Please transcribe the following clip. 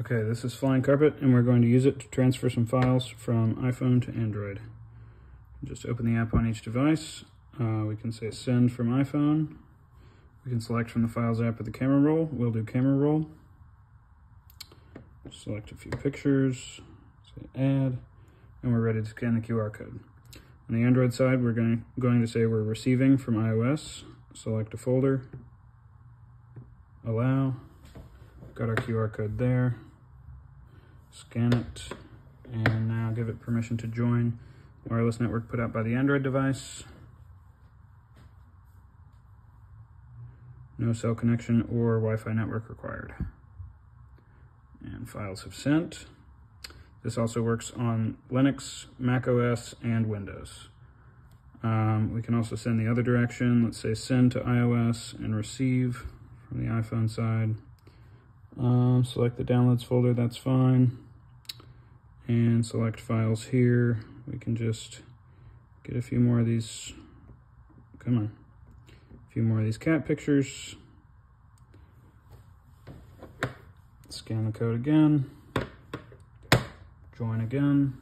Okay, this is Flying Carpet, and we're going to use it to transfer some files from iPhone to Android. Just open the app on each device. We can say send from iPhone. We can select from the Files app of the camera roll. We'll do camera roll. Select a few pictures, say add, and we're ready to scan the QR code. On the Android side, we're going to say we're receiving from iOS. Select a folder, allow, got our QR code there, scan it, and now give it permission to join wireless network put out by the Android device. No cell connection or Wi-Fi network required. And files have sent. This also works on Linux, macOS, and Windows. We can also send the other direction. Let's say send to iOS and receive from the iPhone side. Select the downloads folder, that's fine. And select files here. We can just get a few more of these. Come on. A few more of these cat pictures. Scan the code again. Join again.